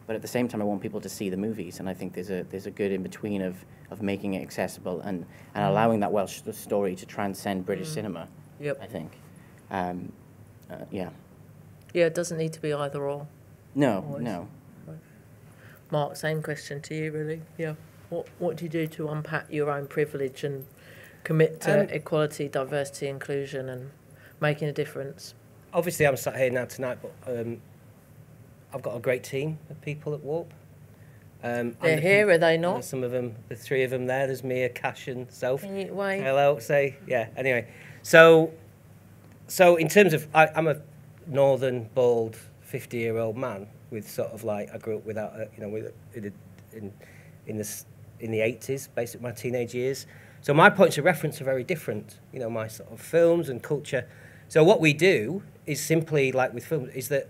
but at the same time, I want people to see the movies, and I think there's a there's a good in between of of making it accessible and and allowing that Welsh story to transcend British mm. cinema. Yep, I think, um, uh, yeah, yeah. It doesn't need to be either or. No, always. No. Right. Mark, same question to you, really. Yeah, what what do you do to unpack your own privilege and commit to um, equality, diversity, inclusion, and making a difference? Obviously, I'm sat here now tonight, but um, I've got a great team of people at Warp. Um, They're the here, are they not? Some of them, the three of them there. There's Mia, Cash, and Seve. Can you wait? Hello, say yeah. Anyway, so so in terms of, I, I'm a northern, bald, fifty-year-old man with sort of like I grew up without, a, you know, with in in, in the in the eighties, basically my teenage years. So my points of reference are very different. You know, my sort of films and culture. So what we do is simply, like with films, is that,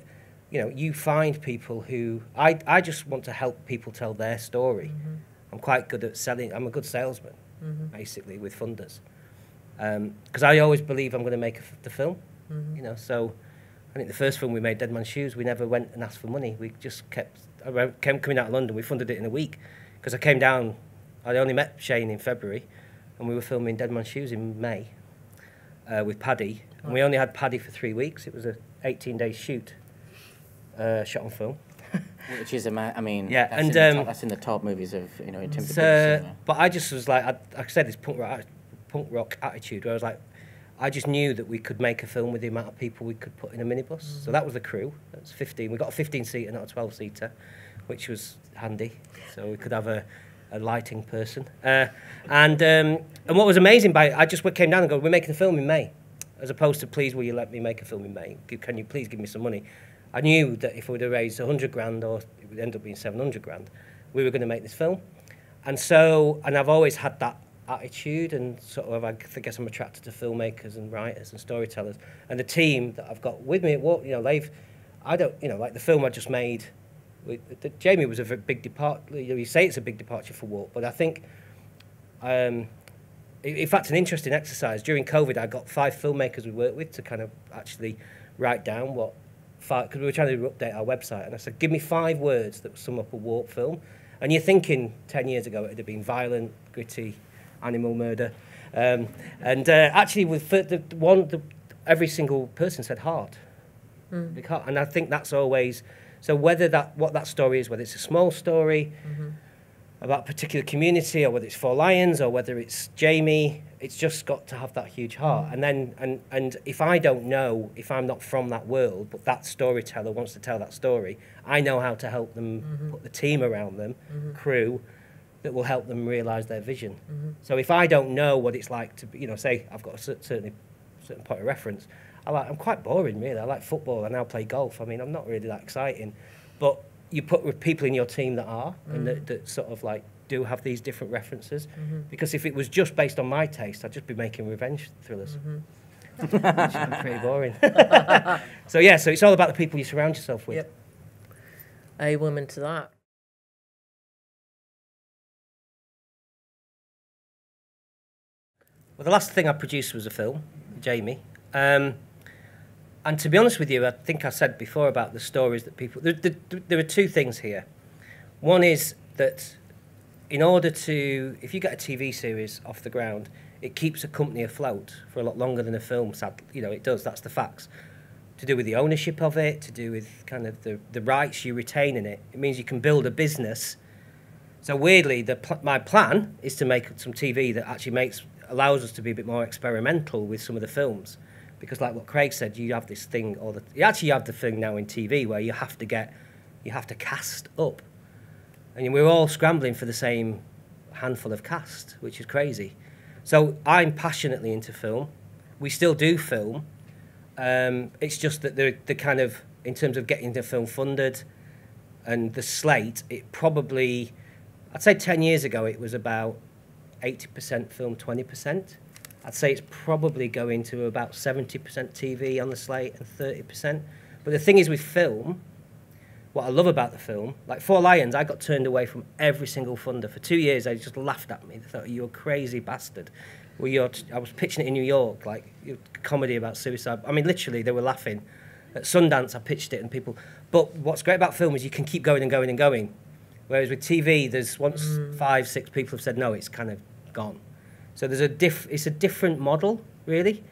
you know, you find people who... I, I just want to help people tell their story. Mm-hmm. I'm quite good at selling. I'm a good salesman, mm-hmm. basically, with funders. Because um, I always believe I'm going to make a, the film. Mm-hmm. You know, so I think the first film we made, Dead Man's Shoes, we never went and asked for money. We just kept... I came coming out of London. We funded it in a week. Because I came down... I only met Shane in February. And we were filming Dead Man's Shoes in May uh, with Paddy. And we only had Paddy for three weeks. It was an eighteen-day shoot, uh, shot on film. Which is, a ma I mean, yeah, that's, and, in um, top, that's in the top movies of, you know, in terms of... Uh, but I just was like, I, I said this punk rock, punk rock attitude where I was like, I just knew that we could make a film with the amount of people we could put in a minibus. Mm-hmm. So that was the crew. That's fifteen. We got a fifteen-seater, not a twelve-seater, which was handy. So we could have a... a lighting person, uh, and um, and what was amazing by it, I just came down and go, we're making a film in May, as opposed to please will you let me make a film in May? Can you please give me some money? I knew that if we'd have raised a hundred grand, or it would end up being seven hundred grand, we were going to make this film, and so and I've always had that attitude, and sort of I guess I'm attracted to filmmakers and writers and storytellers, and the team that I've got with me at Warp, you know, they've, I don't, you know, like the film I just made. We, the, Jamie was a very big departure. You say it's a big departure for Warp, but I think, um, in fact, an interesting exercise. During COVID, I got five filmmakers we worked with to kind of actually write down what, because we were trying to update our website, and I said, give me five words that sum up a Warp film. And you're thinking ten years ago it would have been violent, gritty, animal murder. Um, and uh, actually, with the, one, the, every single person said hard. Mm. Big heart. And I think that's always... So whether that, what that story is, whether it's a small story mm-hmm. about a particular community, or whether it's Four Lions, or whether it's Jamie, it's just got to have that huge heart. Mm-hmm. And then, and, and if I don't know, if I'm not from that world, but that storyteller wants to tell that story, I know how to help them mm-hmm. put the team around them, mm-hmm. crew, that will help them realise their vision. Mm-hmm. So if I don't know what it's like to, be, you know, say I've got a certain, certain point of reference, I like, I'm quite boring, really. I like football. I now play golf. I mean, I'm not really that exciting. But you put people in your team that are, mm. and that, that sort of, like, do have these different references, mm-hmm. because if it was just based on my taste, I'd just be making revenge thrillers. Mm-hmm. Which is pretty boring. So yeah, so it's all about the people you surround yourself with. Yep. Amen to that. Well, the last thing I produced was a film, Jamie. Um, and to be honest with you, I think I said before about the stories that people... There, there, there are two things here. One is that in order to... If you get a T V series off the ground, it keeps a company afloat for a lot longer than a film, sadly. You know, it does, that's the facts. To do with the ownership of it, to do with kind of the, the rights you retain in it. It means you can build a business. So weirdly, the pl my plan is to make some T V that actually makes allows us to be a bit more experimental with some of the films. Because like what Craig said, you have this thing, or the, you actually have the thing now in T V where you have to get, you have to cast up. And we're all scrambling for the same handful of cast, which is crazy. So I'm passionately into film. We still do film. Um, it's just that the the kind of, in terms of getting the film funded and the slate, it probably, I'd say ten years ago, it was about eighty percent film, twenty percent. I'd say it's probably going to about seventy percent T V on the slate and thirty percent. But the thing is with film, what I love about the film, like Four Lions, I got turned away from every single funder. For two years, they just laughed at me. They thought, you're a crazy bastard. Well, you're I was pitching it in New York, like a comedy about suicide. I mean, literally, they were laughing. At Sundance, I pitched it and people... But what's great about film is you can keep going and going and going. Whereas with T V, there's once mm. five, six people have said, no, it's kind of gone. So there's a diff, it's a different model, really.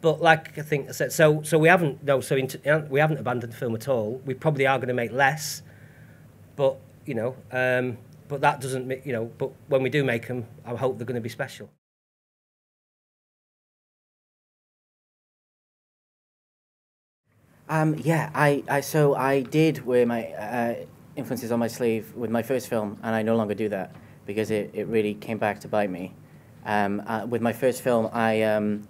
But like I think I said, so so we haven't no, so in, we haven't abandoned film at all. We probably are going to make less, but you know, um, but that doesn't you know. But when we do make them, I hope they're going to be special. Um, yeah, I, I so I did wear my uh, influences on my sleeve with my first film, and I no longer do that because it it really came back to bite me. Um, uh, with my first film, I. Um,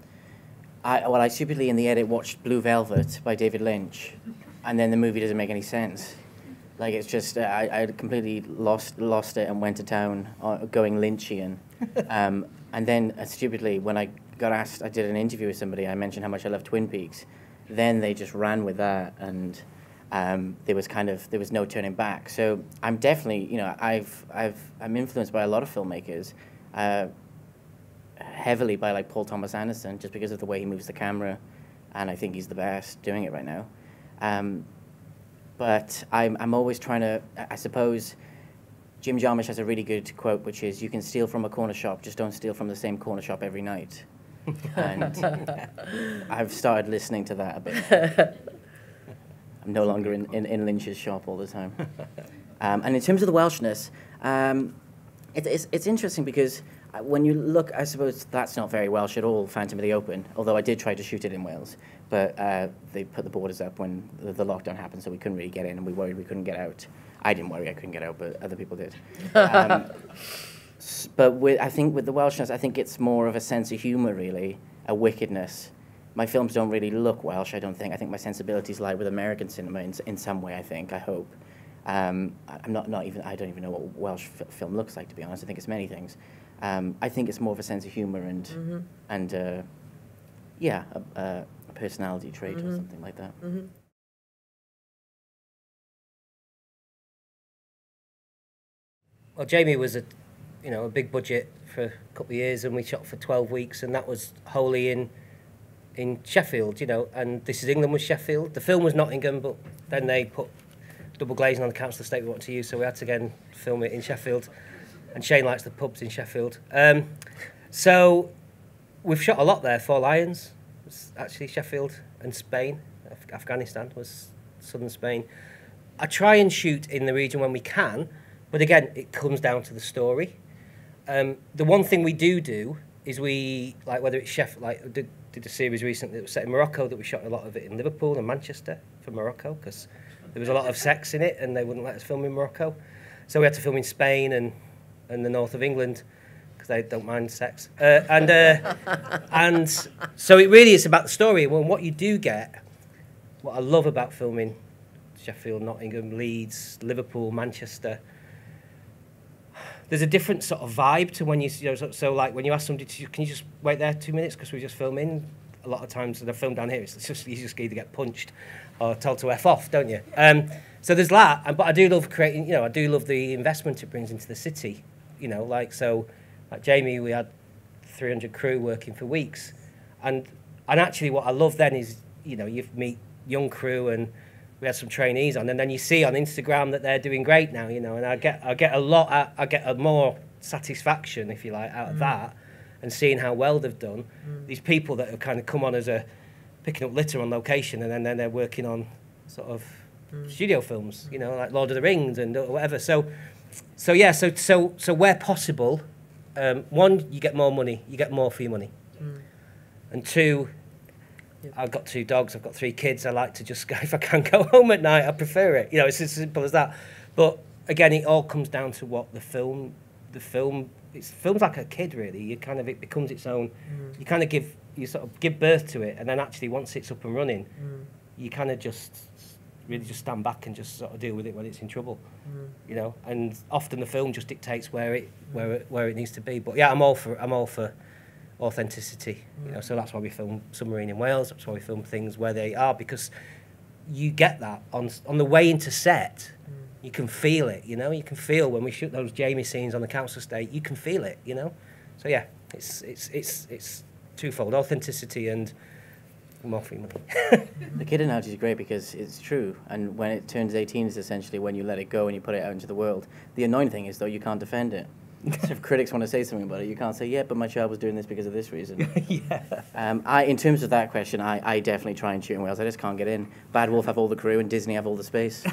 I, well, I stupidly in the edit watched Blue Velvet by David Lynch, and then the movie doesn't make any sense. Like it's just uh, I, I completely lost lost it and went to town, uh, going Lynchian. Um, and then uh, stupidly, when I got asked, I did an interview with somebody. I mentioned how much I love Twin Peaks. Then they just ran with that, and um, there was kind of there was no turning back. So I'm definitely you know I've I've I'm influenced by a lot of filmmakers. Uh, heavily by like Paul Thomas Anderson, just because of the way he moves the camera, and I think he's the best doing it right now. Um, but I'm, I'm always trying to, I suppose, Jim Jarmusch has a really good quote, which is, you can steal from a corner shop, just don't steal from the same corner shop every night. And I've started listening to that a bit. I'm no longer in, in, in Lynch's shop all the time. Um, and in terms of the Welshness, um, it, it's, it's interesting because when you look, I suppose that's not very Welsh at all, Phantom of the Open, although I did try to shoot it in Wales, but uh, they put the borders up when the, the lockdown happened, so we couldn't really get in, and we worried we couldn't get out. I didn't worry I couldn't get out, but other people did. Um, but with, I think with the Welshness, I think it's more of a sense of humour, really, a wickedness. My films don't really look Welsh, I don't think. I think my sensibilities lie with American cinema in, in some way, I think, I hope. Um, I'm not, not even, I don't even know what Welsh f film looks like, to be honest. I think it's many things. Um, I think it's more of a sense of humour and, mm-hmm. and uh, yeah, a, a personality trait mm-hmm. or something like that. Mm-hmm. Well, Jamie was a, you know, a big budget for a couple of years, and we shot for twelve weeks, and that was wholly in, in Sheffield, you know, and This Is England was Sheffield. The film was Nottingham, but then they put double glazing on the council estate we wanted to use, so we had to again film it in Sheffield. And Shane likes the pubs in Sheffield. Um, so we've shot a lot there. Four Lions was actually Sheffield and Spain. Af Afghanistan was southern Spain. I try and shoot in the region when we can, but again, it comes down to the story. Um, the one thing we do do is we, like whether it's Sheffield, like did, did a series recently that was set in Morocco that we shot a lot of it in Liverpool and Manchester for Morocco because there was a lot of sex in it and they wouldn't let us film in Morocco. So we had to film in Spain and and the north of England, because they don't mind sex. Uh, and uh, and so it really is about the story. Well, what you do get, what I love about filming Sheffield, Nottingham, Leeds, Liverpool, Manchester, there's a different sort of vibe to when you, you know, so, so like when you ask somebody to, can you just wait there two minutes because we're just filming? A lot of times the film down here, it's just, you just either get punched or told to F off, don't you? Um, so there's that, but I do love creating, you know, I do love the investment it brings into the city, you know, like, so at Jamie, we had three hundred crew working for weeks. And, and actually what I love then is, you know, you meet young crew and we had some trainees on, and then you see on Instagram that they're doing great now, you know, and I get, I get a lot, I, I get a more satisfaction, if you like, out of mm. that, and seeing how well they've done. Mm. These people that have kind of come on as a, picking up litter on location, and then, then they're working on sort of mm. studio films, mm. you know, like Lord of the Rings and whatever. So, so yeah, so, so, so where possible, um, one, you get more money, you get more for your money. Mm. And two, yep. I've got two dogs, I've got three kids, I like to just, if I can go home at night, I prefer it. You know, it's as simple as that. But again, it all comes down to what the film, the film, it's film's like a kid really, you kind of, it becomes its own, mm. you kind of give, you sort of give birth to it, and then actually once it's up and running, mm. you kind of just, really just stand back and just sort of deal with it when it's in trouble, mm. you know? And often the film just dictates where it, where it, where it needs to be. But yeah, I'm all for, I'm all for, authenticity, you know, so that's why we film Submarine in Wales, that's why we film things where they are, because you get that on on the way into set, mm. you can feel it, you know, you can feel when we shoot those Jamie scenes on the council estate, you can feel it, you know, so yeah, it's it's it's it's twofold, authenticity and more free money. The kid analogy is great because it's true, and when it turns eighteen is essentially when you let it go and you put it out into the world. The annoying thing is though, you can't defend it. So if critics want to say something about it, you can't say, yeah, but my child was doing this because of this reason. Yeah. Um, I, in terms of that question, I, I definitely try and shoot in Wales. I just can't get in. Bad Wolf have all the crew and Disney have all the space. You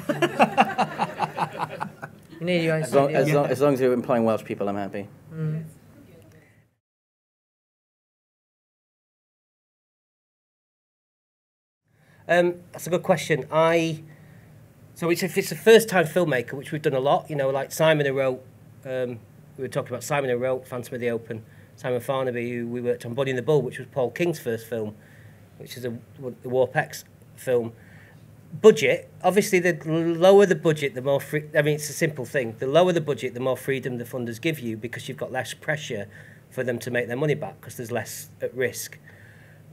need your own studio. As long, as long as you're employing Welsh people, I'm happy. Mm. Um, that's a good question. I, so it's, if it's a first-time filmmaker, which we've done a lot, you know, like Simon who wrote... Um, we were talking about Simon who wrote Phantom of the Open, Simon Farnaby, who we worked on Buddy and the Bull, which was Paul King's first film, which is a, a Warp X film. Budget, obviously the lower the budget, the more free, I mean, it's a simple thing. The lower the budget, the more freedom the funders give you because you've got less pressure for them to make their money back because there's less at risk.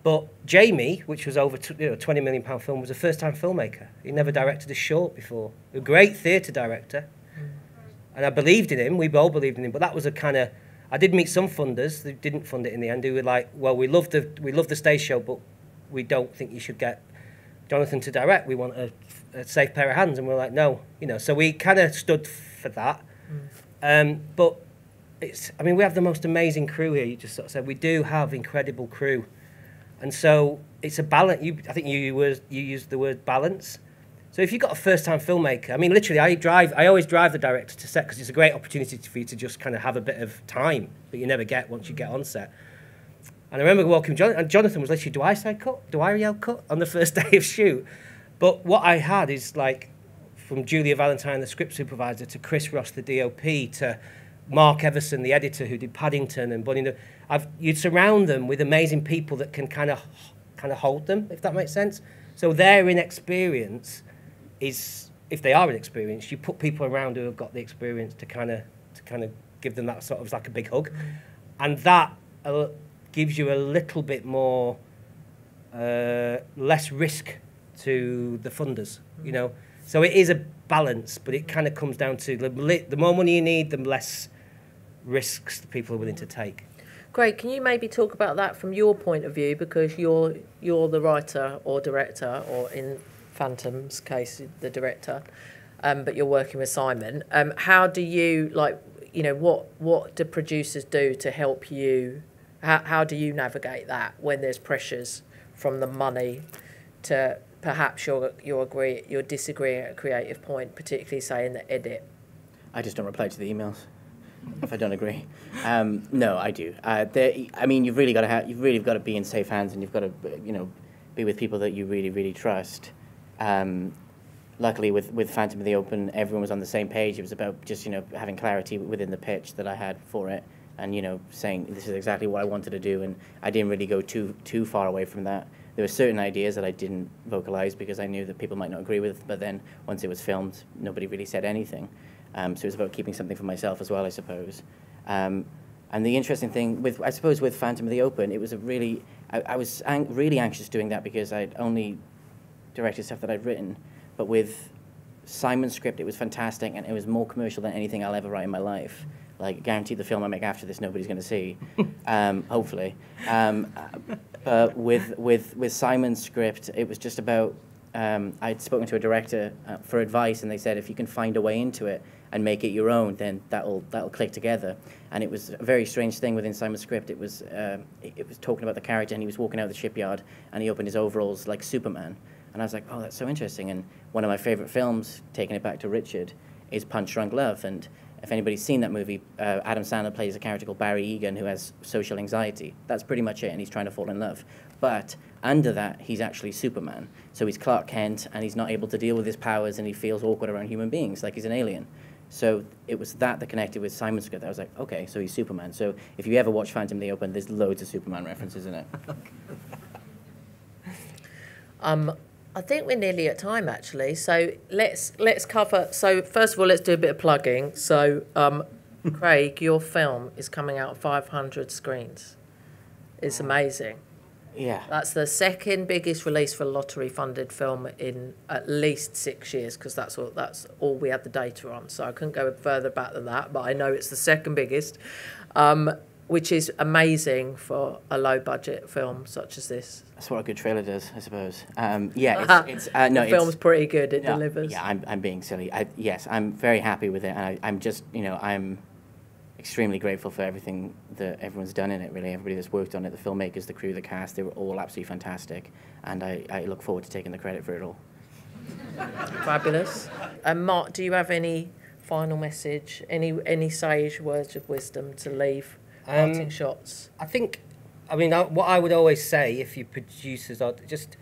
But Jamie, which was over you know, a twenty million pound film, was a first-time filmmaker. He never directed a short before. A great theatre director. And I believed in him, we all believed in him, but that was a kind of, I did meet some funders that didn't fund it in the end, who were like, well, we love the, we love the stage show, but we don't think you should get Jonathan to direct, we want a, a safe pair of hands, and we're like, no, you know, so we kind of stood for that. Mm. Um, but it's, I mean, we have the most amazing crew here, you just sort of said, we do have incredible crew. And so it's a balance, you, I think you, you, were, you used the word balance. So if you've got a first-time filmmaker, I mean, literally, I drive. I always drive the director to set because it's a great opportunity for you to just kind of have a bit of time that you never get once you get on set. And I remember walking, John, and Jonathan was literally, do I say cut? Do I yell cut? On the first day of shoot. But what I had is, like, from Julia Valentine, the script supervisor, to Chris Ross, the D O P, to Mark Everson, the editor who did Paddington and Bunny. I've, you'd surround them with amazing people that can kind of, kind of hold them, if that makes sense. So they're in experience. Is if they are inexperienced, you put people around who have got the experience to kind of to kind of give them that sort of like a big hug, and that uh, gives you a little bit more uh, less risk to the funders, you know. So it is a balance, but it kind of comes down to the, the more money you need, the less risks the people are willing to take. Great. Can you maybe talk about that from your point of view, because you're you're the writer or director, or in Phantom's case, the director, um, but you're working with Simon. Um, how do you, like, you know, what what do producers do to help you? How, how do you navigate that when there's pressures from the money to perhaps you're, you're, agree, you're disagreeing at a creative point, particularly, say, in the edit? I just don't reply to the emails if I don't agree. Um, no, I do. Uh, I mean, you've really got to you've really got to be in safe hands, and you've got to, you know, be with people that you really, really trust. Um, luckily, with, with Phantom of the Open, everyone was on the same page. It was about just, you know, having clarity within the pitch that I had for it, and, you know, saying this is exactly what I wanted to do, and I didn't really go too too far away from that. There were certain ideas that I didn't vocalise because I knew that people might not agree with, but then once it was filmed, nobody really said anything. Um, so it was about keeping something for myself as well, I suppose. Um, and the interesting thing, with I suppose with Phantom of the Open, it was a really, I, I was an really anxious doing that because I'd only directed stuff that I'd written. But with Simon's script, it was fantastic, and it was more commercial than anything I'll ever write in my life. Like, guaranteed the film I make after this, nobody's going to see, um, hopefully. Um, but with, with, with Simon's script, it was just about, um, I'd spoken to a director uh, for advice, and they said, if you can find a way into it and make it your own, then that'll, that'll click together. And it was a very strange thing within Simon's script. It was, uh, it, it was talking about the character, and he was walking out of the shipyard, and he opened his overalls like Superman. And I was like, oh, that's so interesting. And one of my favorite films, taking it back to Richard, is Punch Drunk Love. And if anybody's seen that movie, uh, Adam Sandler plays a character called Barry Egan who has social anxiety. That's pretty much it, and he's trying to fall in love. But under that, he's actually Superman. So he's Clark Kent, and he's not able to deal with his powers, and he feels awkward around human beings, like he's an alien. So it was that that connected with Simon's script. I was like, okay, so he's Superman. So if you ever watch Phantom of the Open, there's loads of Superman references in it. um. I think we're nearly at time, actually. So let's let's cover. So first of all, let's do a bit of plugging. So, um, Craig, your film is coming out on five hundred screens. It's amazing. Yeah. That's the second biggest release for a lottery-funded film in at least six years, because that's all that's all we had the data on. So I couldn't go further back than that, but I know it's the second biggest, um, which is amazing for a low-budget film such as this. That's what a good trailer does, I suppose. Um, yeah, it's, it's, uh, no, the film's it's, pretty good. It no, delivers. Yeah, I'm, I'm being silly. I, yes, I'm very happy with it, and I, I'm just, you know, I'm extremely grateful for everything that everyone's done in it. Really, everybody that's worked on it, the filmmakers, the crew, the cast, they were all absolutely fantastic, and I, I look forward to taking the credit for it all. Fabulous. And Mark, do you have any final message? Any any sage words of wisdom to leave? Um, shots. I think, I mean, I, what I would always say if you producers are just,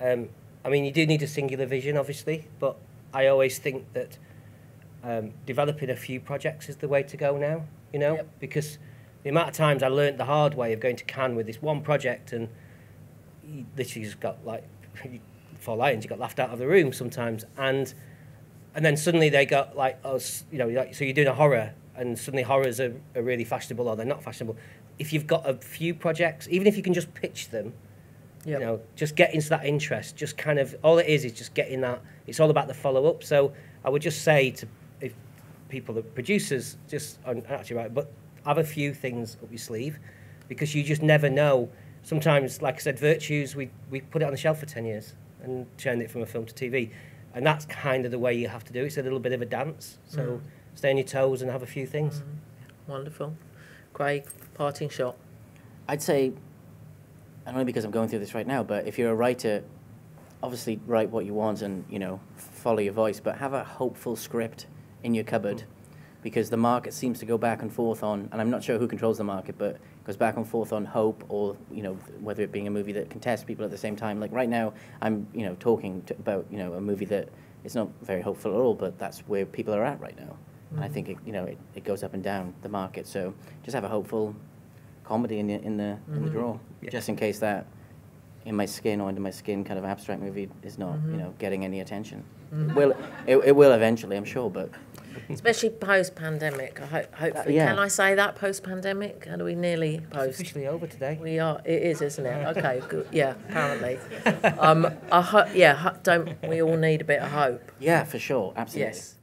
um, I mean, you do need a singular vision, obviously, but I always think that um, developing a few projects is the way to go now, you know, yep. Because the amount of times I learned the hard way of going to Cannes with this one project, and you literally just got, like, for lions, you got laughed out of the room sometimes, and and then suddenly they got, like, us, you know, like, so you're doing a horror, and suddenly horrors are, are really fashionable, or they're not fashionable. If you've got a few projects, even if you can just pitch them, yep. You know, just get into that interest, just kind of, all it is is just getting that, it's all about the follow-up. So I would just say to if people, the producers, just, I'm actually right, but have a few things up your sleeve, because you just never know. Sometimes, like I said, Virtues, we, we put it on the shelf for ten years and turned it from a film to T V. And that's kind of the way you have to do it. It's a little bit of a dance, so... Mm. Stay on your toes and have a few things. Mm, wonderful. Craig, parting shot. I'd say, and only because I'm going through this right now, but if you're a writer, obviously write what you want and, you know, follow your voice, but have a hopeful script in your cupboard, mm. Because the market seems to go back and forth on, and I'm not sure who controls the market, but it goes back and forth on hope, or, you know, whether it being a movie that can test people at the same time. Like right now, I'm, you know, talking to, about, you know, a movie that is not very hopeful at all, but that's where people are at right now. And I think it, you know, it, it goes up and down the market. So just have a hopeful comedy in the in the, mm-hmm. in the drawer, yeah. Just in case that In My Skin or Under My Skin kind of abstract movie is not, mm-hmm. you know, getting any attention. Mm-hmm. It will it, it will eventually, I'm sure, but especially post pandemic. I hope hopefully uh, yeah. Can I say that post pandemic? And we nearly post. It's officially over today. We are. It is, isn't it? Okay. Good. Yeah. Apparently. Um. I hope. Yeah. Don't we all need a bit of hope? Yeah, for sure. Absolutely. Yes.